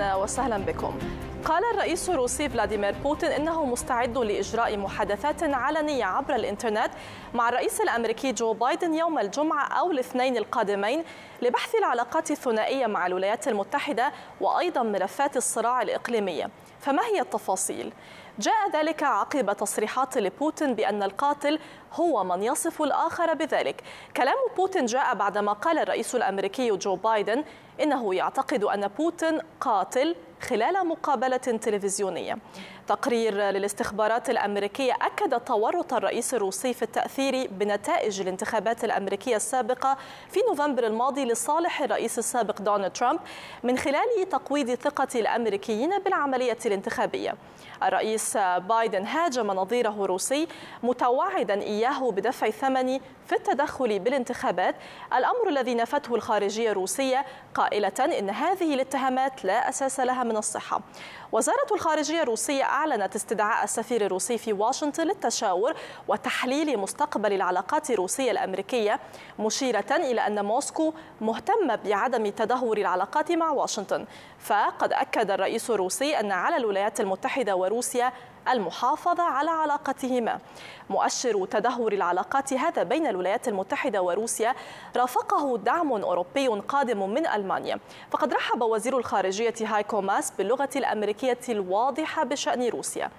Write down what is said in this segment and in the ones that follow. وسهلا بكم. قال الرئيس الروسي فلاديمير بوتين إنه مستعد لإجراء محادثات علنية عبر الإنترنت مع الرئيس الأمريكي جو بايدن يوم الجمعة أو الاثنين القادمين لبحث العلاقات الثنائية مع الولايات المتحدة وأيضا ملفات الصراع الإقليمي. فما هي التفاصيل؟ جاء ذلك عقب تصريحات لبوتين بأن القاتل هو من يصف الآخر بذلك. كلام بوتين جاء بعدما قال الرئيس الأمريكي جو بايدن إنه يعتقد أن بوتين قاتل خلال مقابلة تلفزيونية. تقرير للاستخبارات الأمريكية أكد تورط الرئيس الروسي في التأثير بنتائج الانتخابات الأمريكية السابقة في نوفمبر الماضي لصالح الرئيس السابق دونالد ترامب من خلال تقويض ثقة الأمريكيين بالعملية الانتخابية. الرئيس بايدن هاجم نظيره الروسي متوعدا إياه بدفع الثمن في التدخل بالانتخابات، الأمر الذي نفته الخارجية الروسية قائلة إن هذه الاتهامات لا أساس لها من الصحة. وزارة الخارجية الروسية أعلنت استدعاء السفير الروسي في واشنطن للتشاور وتحليل مستقبل العلاقات الروسية الأمريكية، مشيرة إلى أن موسكو مهتمة بعدم تدهور العلاقات مع واشنطن. فقد أكد الرئيس الروسي أن على الولايات المتحدة وروسيا المحافظة على علاقتهما. مؤشر تدهور العلاقات هذا بين الولايات المتحدة وروسيا رافقه دعم أوروبي قادم من ألمانيا، فقد رحب وزير الخارجية هايكو ماس باللغة الأمريكية الواضحة بشأن روسيا.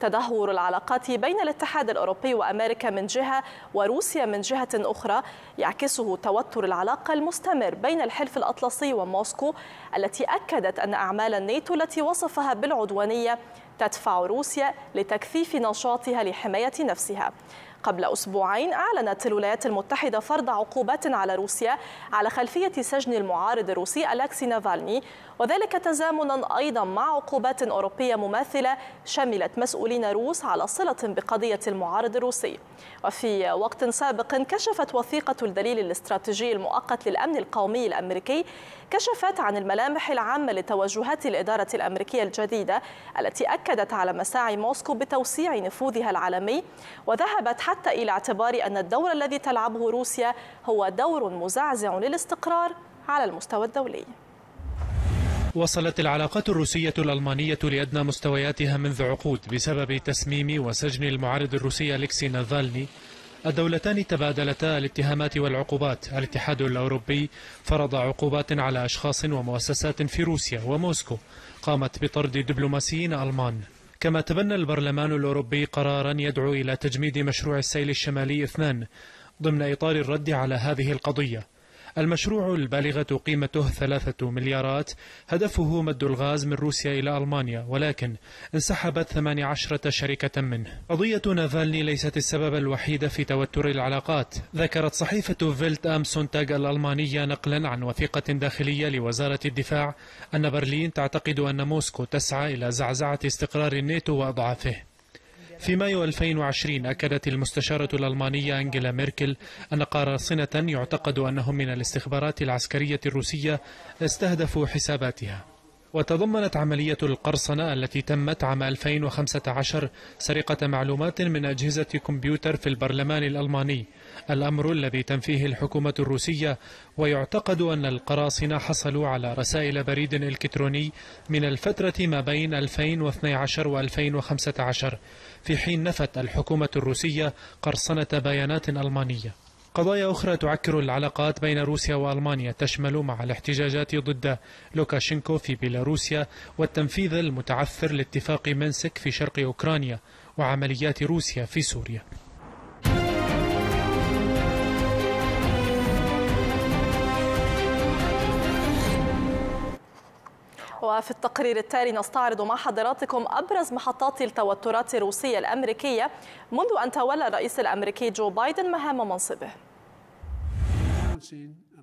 تدهور العلاقات بين الاتحاد الأوروبي وأمريكا من جهة وروسيا من جهة أخرى يعكسه توتر العلاقة المستمر بين الحلف الأطلسي وموسكو، التي أكدت أن أعمال الناتو التي وصفها بالعدوانية تدفع روسيا لتكثيف نشاطها لحماية نفسها. قبل أسبوعين أعلنت الولايات المتحدة فرض عقوبات على روسيا على خلفية سجن المعارض الروسي أليكسي نافالني، وذلك تزامنا أيضا مع عقوبات أوروبية مماثلة شملت مسؤولين روس على صلة بقضية المعارض الروسي. وفي وقت سابق كشفت وثيقة الدليل الاستراتيجي المؤقت للأمن القومي الأمريكي كشفت عن الملامح العامة لتوجهات الإدارة الأمريكية الجديدة، التي أكدت على مساعي موسكو بتوسيع نفوذها العالمي، وذهبت حتى إلى اعتبار أن الدور الذي تلعبه روسيا هو دور مزعزع للاستقرار على المستوى الدولي. وصلت العلاقات الروسية الألمانية لأدنى مستوياتها منذ عقود بسبب تسميم وسجن المعارض الروسي أليكسي نافالني. الدولتان تبادلتا الاتهامات والعقوبات. الاتحاد الأوروبي فرض عقوبات على أشخاص ومؤسسات في روسيا، وموسكو قامت بطرد دبلوماسيين ألمان. كما تبنى البرلمان الأوروبي قرارا يدعو إلى تجميد مشروع السيل الشمالي 2 ضمن إطار الرد على هذه القضية. المشروع البالغة قيمته 3 مليارات هدفه مد الغاز من روسيا إلى ألمانيا، ولكن انسحبت 18 شركة منه. قضية نافالني ليست السبب الوحيد في توتر العلاقات. ذكرت صحيفة فيلت أم سونتاج الألمانية نقلا عن وثيقة داخلية لوزارة الدفاع أن برلين تعتقد أن موسكو تسعى إلى زعزعة استقرار الناتو وأضعافه. في مايو 2020 أكدت المستشارة الألمانية أنجيلا ميركل أن قراصنة يعتقد أنهم من الاستخبارات العسكرية الروسية استهدفوا حساباتها. وتضمنت عملية القرصنة التي تمت عام 2015 سرقة معلومات من أجهزة كمبيوتر في البرلمان الألماني، الأمر الذي تنفيه الحكومة الروسية، ويعتقد أن القراصنة حصلوا على رسائل بريد إلكتروني من الفترة ما بين 2012 و2015، في حين نفت الحكومة الروسية قرصنة بيانات ألمانية. قضايا أخرى تعكر العلاقات بين روسيا وألمانيا تشمل مع الاحتجاجات ضد لوكاشينكو في بيلاروسيا والتنفيذ المتعثر لاتفاق منسك في شرق أوكرانيا وعمليات روسيا في سوريا. وفي التقرير التالي نستعرض مع حضراتكم أبرز محطات التوترات الروسية الأمريكية منذ أن تولى الرئيس الأمريكي جو بايدن مهام منصبه.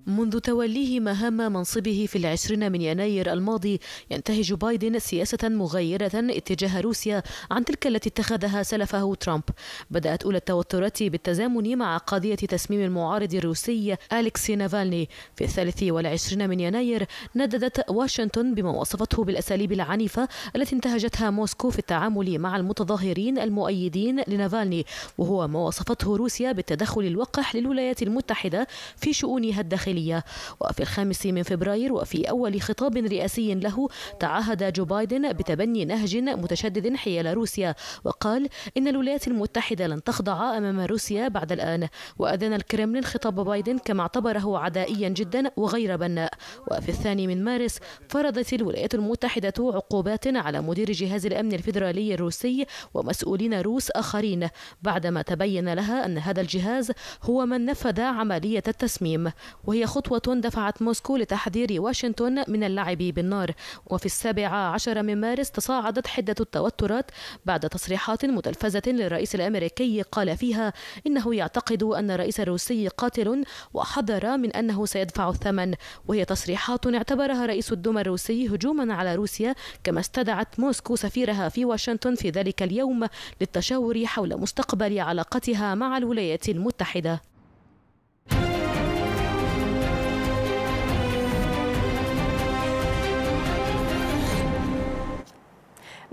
منذ توليه مهام منصبه في 20 من يناير الماضي، ينتهج بايدن سياسة مغايرة اتجاه روسيا عن تلك التي اتخذها سلفه ترامب. بدأت أولى التوترات بالتزامن مع قضية تسميم المعارض الروسي أليكسي نافالني. في 23 من يناير نددت واشنطن بما وصفته بالأساليب العنيفة التي انتهجتها موسكو في التعامل مع المتظاهرين المؤيدين لنافالني، وهو ما وصفته روسيا بالتدخل الوقح للولايات المتحدة في شؤونها الداخلية الداخلية. وفي 5 فبراير وفي أول خطاب رئاسي له تعهد جو بايدن بتبني نهج متشدد حيال روسيا، وقال إن الولايات المتحدة لن تخضع أمام روسيا بعد الآن. وأذن الكرملين خطاب بايدن كما اعتبره عدائيا جدا وغير بناء. وفي 2 مارس فرضت الولايات المتحدة عقوبات على مدير جهاز الأمن الفيدرالي الروسي ومسؤولين روس آخرين بعدما تبين لها أن هذا الجهاز هو من نفذ عملية التسميم، وهي خطوة دفعت موسكو لتحذير واشنطن من اللعب بالنار. وفي 17 مارس تصاعدت حدة التوترات بعد تصريحات متلفزة للرئيس الأمريكي قال فيها إنه يعتقد أن الرئيس الروسي قاتل، وحذر من أنه سيدفع الثمن، وهي تصريحات اعتبرها رئيس الدوما الروسي هجوما على روسيا. كما استدعت موسكو سفيرها في واشنطن في ذلك اليوم للتشاور حول مستقبل علاقتها مع الولايات المتحدة.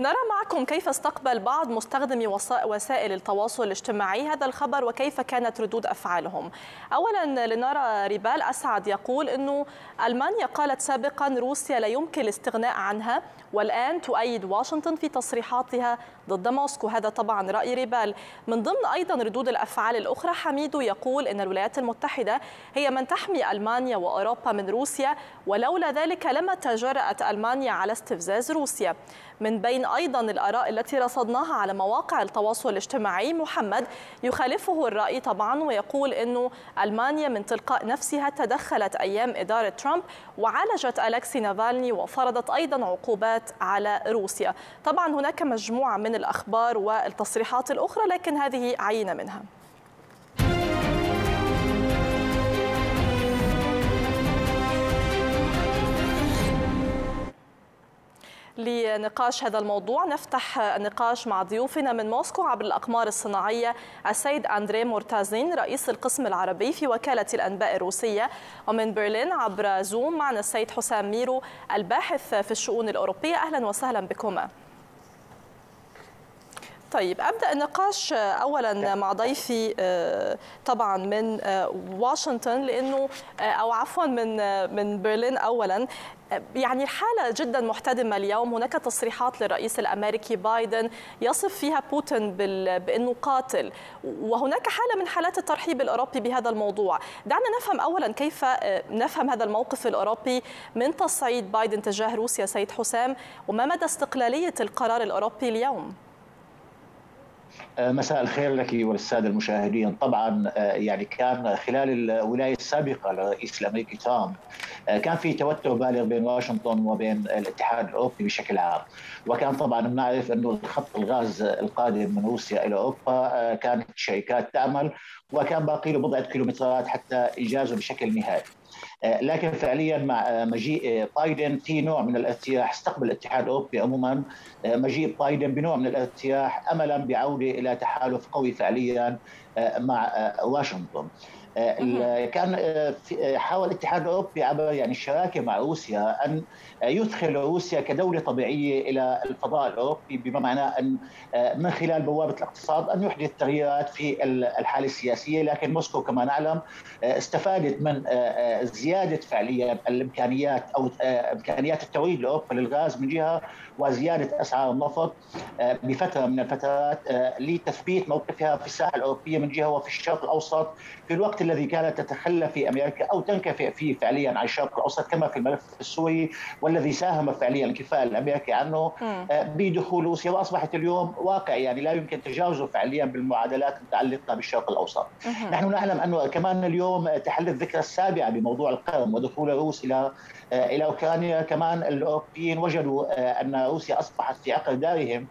نرى معكم كيف استقبل بعض مستخدمي وسائل التواصل الاجتماعي هذا الخبر وكيف كانت ردود أفعالهم. أولا لنرى ريبال أسعد يقول أنه ألمانيا قالت سابقا روسيا لا يمكن الاستغناء عنها، والآن تؤيد واشنطن في تصريحاتها ضد موسكو. هذا طبعا رأي ريبال. من ضمن أيضا ردود الأفعال الأخرى حميدو يقول أن الولايات المتحدة هي من تحمي ألمانيا وأوروبا من روسيا، ولولا ذلك لما تجرأت ألمانيا على استفزاز روسيا. من بين أيضا الآراء التي رصدناها على مواقع التواصل الاجتماعي محمد يخالفه الرأي طبعا ويقول أنه ألمانيا من تلقاء نفسها تدخلت أيام إدارة ترامب وعالجت أليكسي نافالني وفرضت أيضا عقوبات على روسيا. طبعا هناك مجموعة من الأخبار والتصريحات الأخرى لكن هذه عينة منها. لنقاش هذا الموضوع نفتح النقاش مع ضيوفنا من موسكو عبر الأقمار الصناعية السيد أندري مورتازين رئيس القسم العربي في وكالة الأنباء الروسية، ومن برلين عبر زوم معنا السيد حسام ميرو الباحث في الشؤون الأوروبية. أهلا وسهلا بكما. طيب أبدأ النقاش أولا مع ضيفي طبعا من واشنطن لأنه أو عفوا من برلين. أولا يعني الحالة جدا محتدمة اليوم، هناك تصريحات للرئيس الأمريكي بايدن يصف فيها بوتين بأنه قاتل، وهناك حالة من حالات الترحيب الأوروبي بهذا الموضوع. دعنا نفهم أولا كيف نفهم هذا الموقف الأوروبي من تصعيد بايدن تجاه روسيا سيد حسام، وما مدى استقلالية القرار الأوروبي اليوم؟ مساء الخير لك وللسادة المشاهدين. طبعا يعني كان خلال الولاية السابقة للرئيس الأمريكي ترامب كان في توتر بالغ بين واشنطن وبين الاتحاد الأوروبي بشكل عام، وكان طبعا بنعرف أنه خط الغاز القادم من روسيا إلى أوروبا كانت شركات تعمل وكان باقي له بضعة كيلومترات حتى إنجازه بشكل نهائي. لكن فعليا مع مجيء بايدن في نوع من الارتياح، استقبل الاتحاد الاوروبي عموما مجيء بايدن بنوع من الارتياح املا بعوده الى تحالف قوي فعليا مع واشنطن. كان حاول الاتحاد الاوروبي عبر يعني الشراكه مع روسيا ان يدخل روسيا كدوله طبيعيه الى الفضاء الاوروبي، بما معناه ان من خلال بوابه الاقتصاد ان يحدث تغييرات في الحاله السياسيه. لكن موسكو كما نعلم استفادت من زياده فعليا الامكانيات او امكانيات التوريد لاوروبا للغاز من جهه، وزياده اسعار النفط بفتره من الفترات لتثبيت موقفها في الساحه الاوروبيه من جهه وفي الشرق الاوسط، في الوقت الذي كانت تتخلى في امريكا او تنكفئ فيه فعليا عن الشرق الاوسط كما في الملف السوري والذي ساهم فعليا الانكفاء الامريكي عنه بدخول روسيا، واصبحت اليوم واقع يعني لا يمكن تجاوزه فعليا بالمعادلات المتعلقه بالشرق الاوسط. نحن نعلم انه كمان اليوم تحلت الذكرى السابعه بموضوع القرم ودخول روسيا الى اوكرانيا. كمان الاوروبيين وجدوا ان روسيا اصبحت في عقر دارهم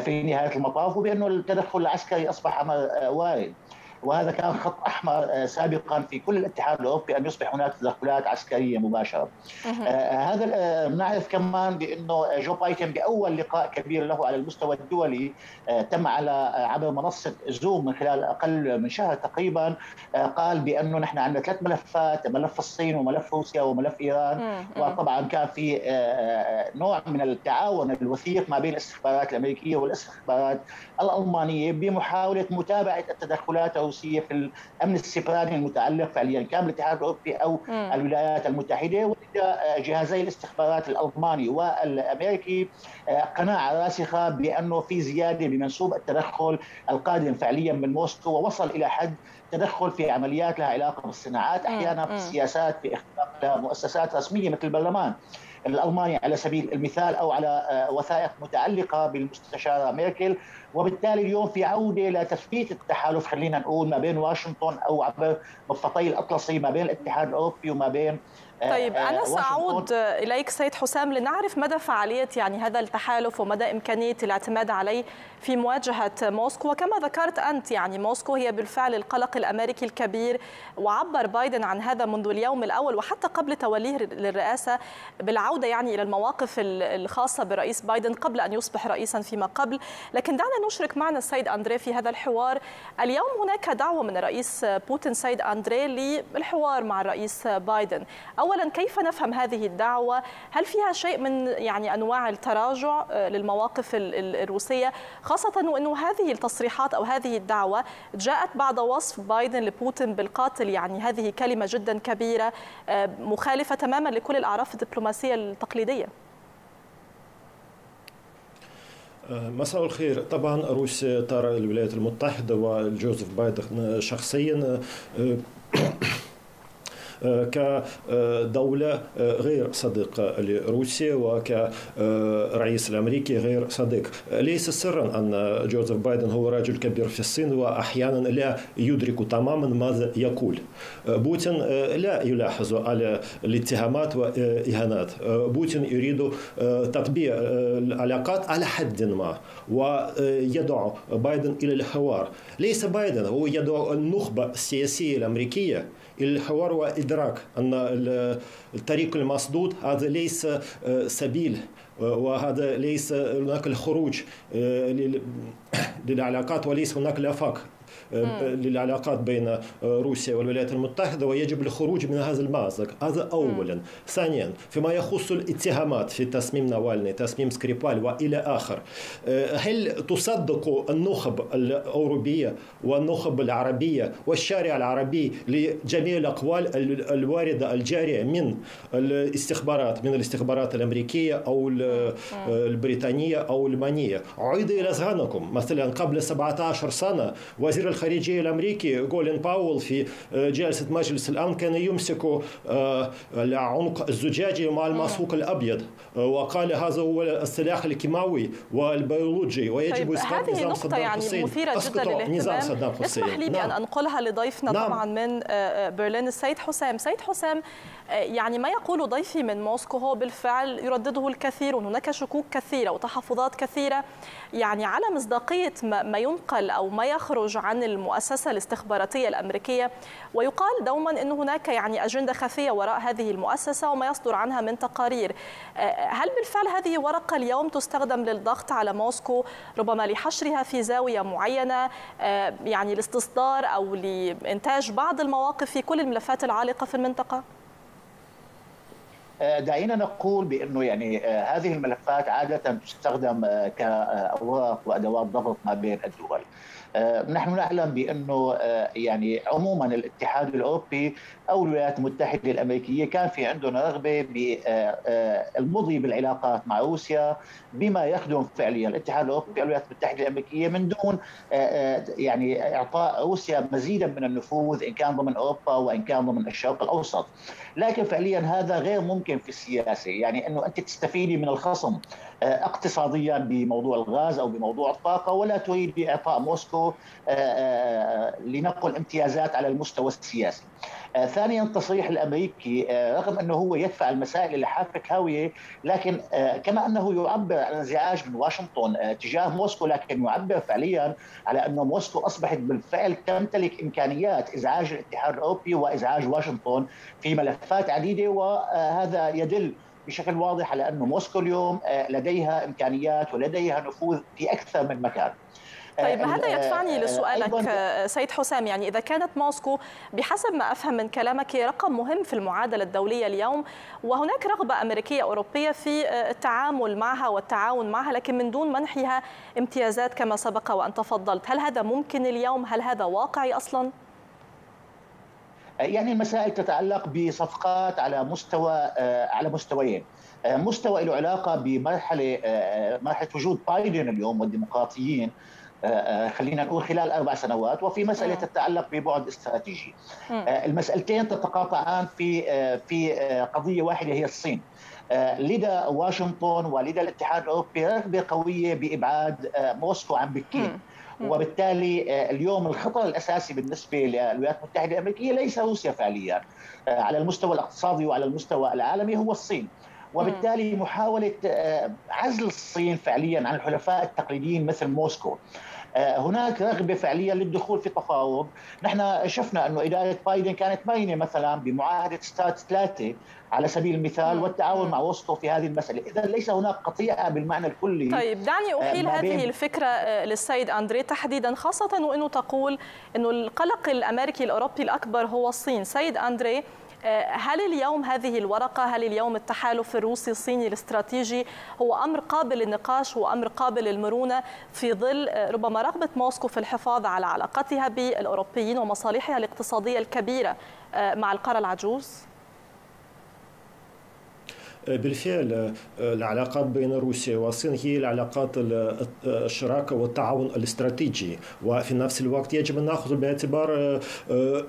في نهايه المطاف، وبانه التدخل العسكري اصبح امر وارد، وهذا كان خط أحمر سابقا في كل الاتحاد الأوروبي أن يصبح هناك تدخلات عسكرية مباشرة. هذا نعرف كمان بأنه جو بايدن بأول لقاء كبير له على المستوى الدولي تم على عبر منصة زوم من خلال أقل من شهر تقريبا، قال بأنه نحن عندنا 3 ملفات، ملف الصين وملف روسيا وملف إيران، وطبعا كان في نوع من التعاون الوثيق ما بين الاستخبارات الأمريكية والاستخبارات الألمانية بمحاولة متابعة التدخلات الروسيه في الامن السيبراني المتعلق فعليا كان بالاتحاد الاوروبي او الولايات المتحده، ولدى جهازي الاستخبارات الالماني والامريكي قناعه راسخه بانه في زياده بمنسوب التدخل القادم فعليا من موسكو، ووصل الى حد تدخل في عمليات لها علاقه بالصناعات، احيانا في السياسات، في اختراق لها مؤسسات رسميه مثل البرلمان الألماني على سبيل المثال، أو على وثائق متعلقة بالمستشارة ميركل. وبالتالي اليوم في عودة لتثبيت التحالف، خلينا نقول ما بين واشنطن أو عبر مضفتي الأطلسي ما بين الاتحاد الأوروبي وما بين طيب أنا سأعود إليك سيد حسام لنعرف مدى فعالية يعني هذا التحالف ومدى إمكانية الاعتماد عليه في مواجهة موسكو. وكما ذكرت أنت يعني موسكو هي بالفعل القلق الأمريكي الكبير، وعبر بايدن عن هذا منذ اليوم الأول وحتى قبل توليه للرئاسة بالعودة يعني إلى المواقف الخاصة برئيس بايدن قبل أن يصبح رئيسا فيما قبل. لكن دعنا نشرك معنا السيد أندري في هذا الحوار. اليوم هناك دعوة من الرئيس بوتين سيد أندري للحوار مع الرئيس بايدن. أولا كيف نفهم هذه الدعوة؟ هل فيها شيء من يعني أنواع التراجع للمواقف الروسية، خاصة وأنه هذه التصريحات أو هذه الدعوة جاءت بعد وصف بايدن لبوتين بالقاتل، يعني هذه كلمة جدا كبيرة مخالفة تماما لكل الأعراف الدبلوماسية التقليدية؟ مساء الخير. طبعا روسيا ترى الولايات المتحدة وجوزيف بايدن شخصيا كدولة غير صديقة لروسيا وكرئيس الأمريكي غير صديق. ليس سرا أن جوزيف بايدن هو رجل كبير في السن وأحيانا لا يدرك تماما ماذا يقول. بوتين لا يلاحظ على الاتهامات وإهانات. بوتين يريد تطبيع العلاقات على حد ما ويدعو بايدن إلى الحوار. ليس بايدن، هو يدعو النخبة السياسية الأمريكية إلى الحوار وإدراك أن الطريق المسدود هذا ليس سبيل، وهذا ليس هناك الخروج للعلاقات وليس هناك الآفاق للعلاقات بين روسيا والولايات المتحدة، ويجب الخروج من هذا المأزق. هذا أولا. ثانيا فيما يخص الاتهامات في تصميم نافالني، تصميم سكريبال وإلى آخر، هل تصدق النخب الأوروبية والنخب العربية والشارع العربي لجميع الأقوال الواردة الجارية من الاستخبارات، من الاستخبارات الأمريكية أو البريطانية أو الألمانية؟ عيد إلى أذهانكم مثلا قبل 17 سنة وزير الخارجية الأمريكي جولين باول في جلسة مجلس الأمن كان يمسك العنق الزجاجي مع المسروق الأبيض وقال هذا هو السلاح الكيماوي والبيولوجي ويجب إسقاط نظام صدام حسين. أسقطوا نظام صدام حسين. اسمح لي بأن أنقلها لضيفنا طبعا من برلين السيد حسام. سيد حسام، يعني ما يقول ضيفي من موسكو هو بالفعل يردده الكثير، وهناك شكوك كثيرة وتحفظات كثيرة يعني على مصداقية ما ينقل أو ما يخرج عن المؤسسة الاستخباراتية الأمريكية، ويقال دوما أن هناك يعني أجندة خفية وراء هذه المؤسسة وما يصدر عنها من تقارير. هل بالفعل هذه ورقة اليوم تستخدم للضغط على موسكو ربما لحشرها في زاوية معينة، يعني لاستصدار أو لإنتاج بعض المواقف في كل الملفات العالقة في المنطقة؟ دعينا نقول بأنه يعني هذه الملفات عادة تستخدم كأوراق وأدوات ضغط ما بين الدول. نحن نعلم بأنه يعني عموما الاتحاد الأوروبي أو الولايات المتحدة الأمريكية كان في عندهم رغبة بالمضي بالعلاقات مع روسيا بما يخدم فعليا الاتحاد الأوروبي والولايات المتحدة الأمريكية من دون يعني إعطاء روسيا مزيدا من النفوذ إن كان ضمن أوروبا وإن كان ضمن الشرق الأوسط. لكن فعليا هذا غير ممكن في السياسة، يعني أنه أنت تستفيدي من الخصم اقتصاديا بموضوع الغاز أو بموضوع الطاقة ولا تريد إعطاء موسكو لنقل امتيازات على المستوى السياسي. ثانيا التصريح الأمريكي رغم أنه هو يدفع المسائل إلى حافة هاوية، لكن كما أنه يعبر عن انزعاج من واشنطن تجاه موسكو، لكن يعبر فعليا على أن موسكو أصبحت بالفعل تمتلك إمكانيات إزعاج الاتحاد الأوروبي وإزعاج واشنطن في ملفات عديدة، وهذا يدل بشكل واضح على أن موسكو اليوم لديها إمكانيات ولديها نفوذ في أكثر من مكان. طيب ما هذا يدفعني لسؤالك سيد حسام، يعني إذا كانت موسكو بحسب ما أفهم من كلامك رقم مهم في المعادلة الدولية اليوم، وهناك رغبة أمريكية أوروبية في التعامل معها والتعاون معها، لكن من دون منحها امتيازات كما سبق وأن تفضلت، هل هذا ممكن اليوم؟ هل هذا واقعي أصلاً؟ يعني المسائل تتعلق بصفقات على مستويين، مستوى له علاقه بمرحله وجود بايدن اليوم والديمقراطيين، خلينا نقول خلال 4 سنوات، وفي مساله تتعلق ببعد استراتيجي. المسالتين تتقاطعان في قضيه واحده هي الصين. لدى واشنطن ولدى الاتحاد الاوروبي رغبه قويه بابعاد موسكو عن بكين. وبالتالي اليوم الخطر الأساسي بالنسبة للولايات المتحدة الأمريكية ليس روسيا فعليا على المستوى الاقتصادي وعلى المستوى العالمي، هو الصين. وبالتالي محاولة عزل الصين فعليا عن الحلفاء التقليديين مثل موسكو، هناك رغبة فعليا للدخول في تفاوض. نحن شفنا أن إدارة بايدن كانت باينة مثلا بمعاهدة START 3 على سبيل المثال والتعاون مع وسطه في هذه المسألة. إذا ليس هناك قطيعة بالمعنى الكلي. طيب دعني أحيل هذه الفكرة للسيد أندري تحديدا، خاصة وأنه تقول أنه القلق الأمريكي الأوروبي الأكبر هو الصين. سيد أندري، هل اليوم هذه الورقة، هل اليوم التحالف الروسي الصيني الاستراتيجي هو أمر قابل للنقاش وأمر قابل للمرونة في ظل ربما رغبة موسكو في الحفاظ على علاقتها بالأوروبيين ومصالحها الاقتصادية الكبيرة مع القارة العجوز؟ بالفعل العلاقات بين روسيا والصين هي العلاقات الشراكة والتعاون الاستراتيجي، وفي نفس الوقت يجب أن نأخذ باعتبار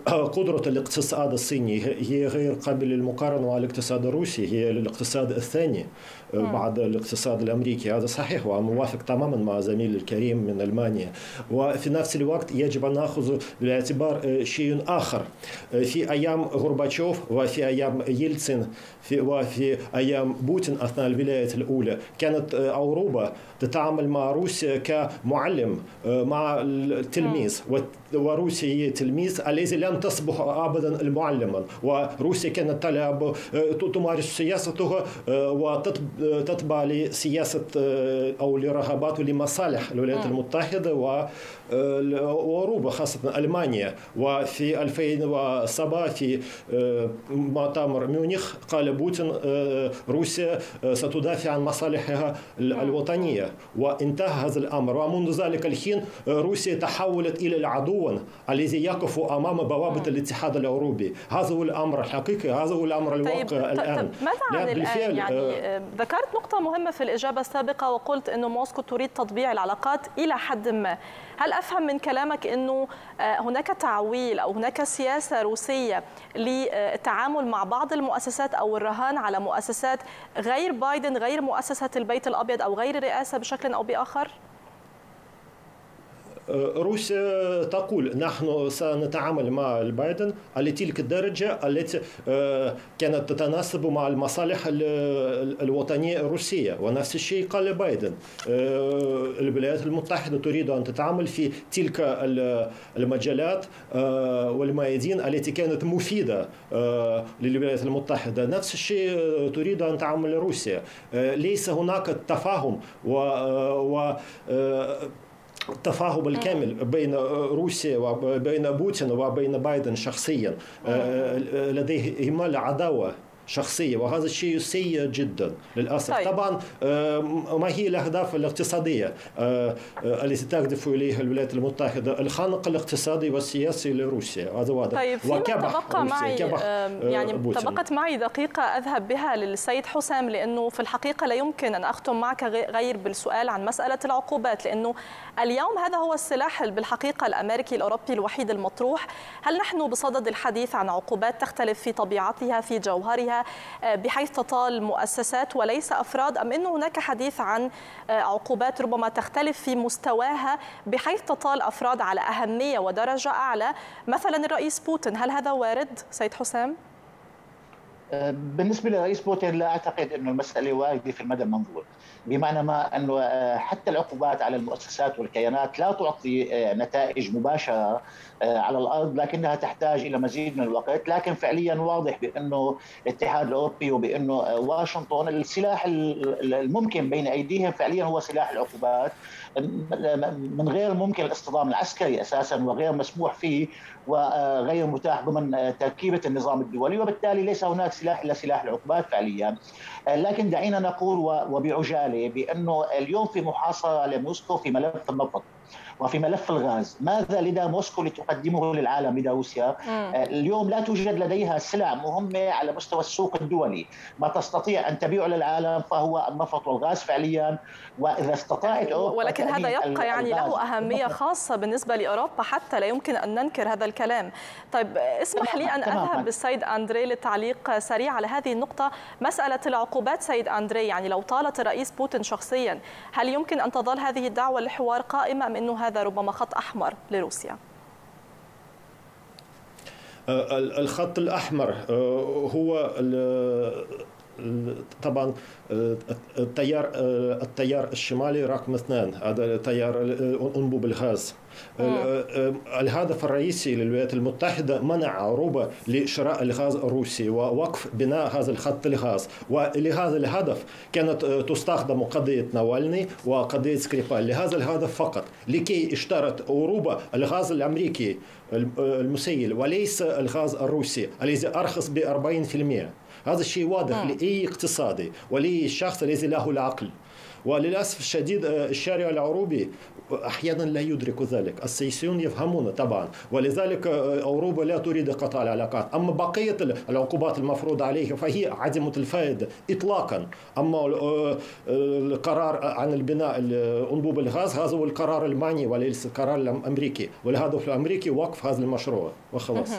قدرة الاقتصاد الصيني، هي غير قابلة للمقارنة مع الاقتصاد الروسي، هي الاقتصاد الثاني بعد الاقتصاد الأمريكي. هذا صحيح وموافق تماما مع زميل الكريم من ألمانيا. وفي نفس الوقت يجب أن نأخذ باعتبار شيء آخر. في أيام غورباتشوف وفي أيام يلتسين وفي أيام بوتين أثناء الولاية الأولى كانت أوروبا تتعامل مع روسيا كمعلم مع التلميذ، وروسيا هي تلميذ الذي لن تصبح أبدا المعلما، وروسيا كانت تمارس سياستها وتتبع لسياسة أو لرغبات ولمصالح الولايات المتحدة وأوروبا خاصة ألمانيا. وفي 2007 في مؤتمر ميونخ قال بوتين روسيا ستدافع عن مصالحها الوطنية، وانتهى هذا الأمر. ومنذ ذلك الحين روسيا تحولت إلى العدو الذي يقف أمام بوابة الاتحاد الأوروبي. هذا هو الأمر الحقيقي، هذا هو الأمر الواقع. طيب الآن ماذا عن الآن؟ يعني ذكرت نقطة مهمة في الإجابة السابقة وقلت أن موسكو تريد تطبيع العلاقات إلى حد ما. هل أفهم من كلامك أنه هناك تعويل أو هناك سياسة روسية للتعامل مع بعض المؤسسات أو الرهان على مؤسسات غير بايدن، غير مؤسسة البيت الأبيض أو غير الرئاسة بشكل أو بآخر؟ روسيا تقول نحن سنتعامل مع بايدن على تلك الدرجة التي كانت تتناسب مع المصالح الوطنية الروسية، ونفس الشيء قال بايدن. الولايات المتحدة تريد أن تتعامل في تلك المجالات والميادين التي كانت مفيدة للولايات المتحدة، نفس الشيء تريد أن تعمل روسيا. ليس هناك تفاهم التفاهم الكامل بين روسيا وبين بوتين وبين بايدن شخصيا. لديهما العداوة شخصية، وهذا الشيء سيء جدا للأسف. طيب. طبعا ما هي الأهداف الاقتصادية التي تهدف إليها الولايات المتحدة؟ الخنق الاقتصادي والسياسي لروسيا، هذا واضح. طيب تبقت معي دقيقة أذهب بها للسيد حسام، لأنه في الحقيقة لا يمكن أن أختم معك غير بالسؤال عن مسألة العقوبات، لأنه اليوم هذا هو السلاح بالحقيقة الأمريكي الأوروبي الوحيد المطروح. هل نحن بصدد الحديث عن عقوبات تختلف في طبيعتها في جوهرها بحيث تطال مؤسسات وليس أفراد، أم أنه هناك حديث عن عقوبات ربما تختلف في مستواها بحيث تطال أفراد على أهمية ودرجة أعلى، مثلا الرئيس بوتين؟ هل هذا وارد سيد حسام؟ بالنسبة لرئيس بوتين لا أعتقد أنه المسألة واردة في المدى المنظور، بمعنى ما أنه حتى العقوبات على المؤسسات والكيانات لا تعطي نتائج مباشرة على الأرض، لكنها تحتاج إلى مزيد من الوقت. لكن فعليا واضح بأنه الاتحاد الأوروبي وبأنه واشنطن السلاح الممكن بين أيديهم فعليا هو سلاح العقوبات، من غير ممكن الاصطدام العسكري أساسا وغير مسموح فيه وغير متاح ضمن تركيبة النظام الدولي، وبالتالي ليس هناك سلاح إلا سلاح العقوبات فعليا. لكن دعينا نقول وبعجالة بأنه اليوم في محاصرة لموسكو في ملف النفط وفي ملف الغاز. ماذا لدى موسكو لتقدمه للعالم؟ لدى روسيا اليوم لا توجد لديها سلع مهمة على مستوى السوق الدولي. ما تستطيع أن تبيعه للعالم فهو النفط والغاز فعليا، وإذا استطاعت أوروبا ولكن هذا يبقى يعني له أهمية خاصة بالنسبة لأوروبا، حتى لا يمكن أن ننكر هذا الكلام. طيب اسمح لي أن أذهب بالسيد أندري للتعليق سريع على هذه النقطة، مسألة العقوبات. سيد أندري، يعني لو طالت الرئيس بوتين شخصيا، هل يمكن أن تظل هذه الدعوة لحوار قائمة أم أنه هذا ربما خط أحمر لروسيا؟ الخط الأحمر هو طبعا التيار الشمالي رقم 2، هذا تيار أنبوب الغاز. الهدف الرئيسي للولايات المتحدة منع عروبة لشراء الغاز الروسي ووقف بناء هذا الخط الغاز، ولهذا الهدف كانت تستخدم قضية نافالني وقضية سكريبال لهذا الهدف فقط، لكي اشترت عروبة الغاز الأمريكي المسيل وليس الغاز الروسي الذي أرخص ب40%. هذا الشيء واضح لأي اقتصادي ولأي شخص الذي له العقل. وللأسف الشديد الشارع العروبي أحيانا لا يدرك ذلك، السياسيون يفهمون طبعا، ولذلك أوروبا لا تريد قطع العلاقات. أما بقية العقوبات المفروضة عليها فهي عديمة الفائدة إطلاقا. أما القرار عن البناء أنبوب الغاز هذا هو القرار الألماني وليس القرار الأمريكي، والهدف الأمريكي وقف هذا المشروع وخلاص.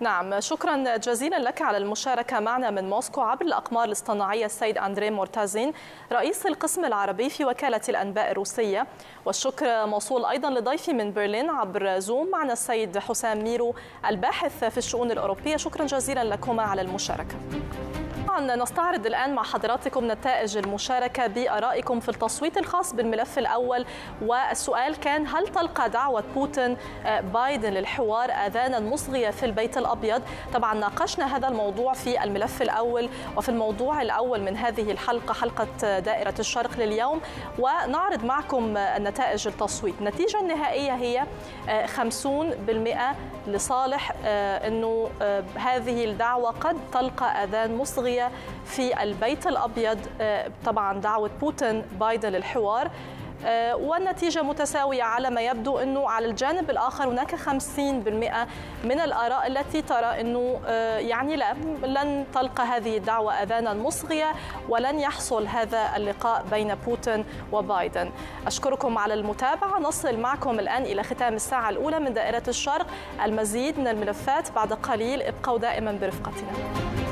نعم، شكرا جزيلا لك على المشاركة معنا من موسكو عبر الأقمار الاصطناعية السيد أندري مورتازين، رئيس القسم العربي في وكالة الأنباء الروسية. والشكر موصول أيضا لضيفي من برلين عبر زوم معنا السيد حسام ميرو الباحث في الشؤون الأوروبية، شكرا جزيلا لكما على المشاركة. طبعا نستعرض الآن مع حضراتكم نتائج المشاركة بآرائكم في التصويت الخاص بالملف الأول، والسؤال كان: هل تلقى دعوة بوتين بايدن للحوار آذانا مصغية في البيت الأبيض؟ طبعا ناقشنا هذا الموضوع في الملف الأول وفي الموضوع الأول من هذه الحلقة، حلقة دائرة الشرق لليوم، ونعرض معكم نتائج التصويت. النتيجة النهائية هي 50% لصالح أنه هذه الدعوة قد تلقى آذان مصغية في البيت الأبيض، طبعا دعوة بوتين بايدن للحوار. والنتيجة متساوية على ما يبدو، أنه على الجانب الآخر هناك 50% من الآراء التي ترى أنه يعني لن تلقى هذه الدعوة آذانا مصغية ولن يحصل هذا اللقاء بين بوتين وبايدن. أشكركم على المتابعة. نصل معكم الآن إلى ختام الساعة الأولى من دائرة الشرق، المزيد من الملفات بعد قليل، ابقوا دائما برفقتنا.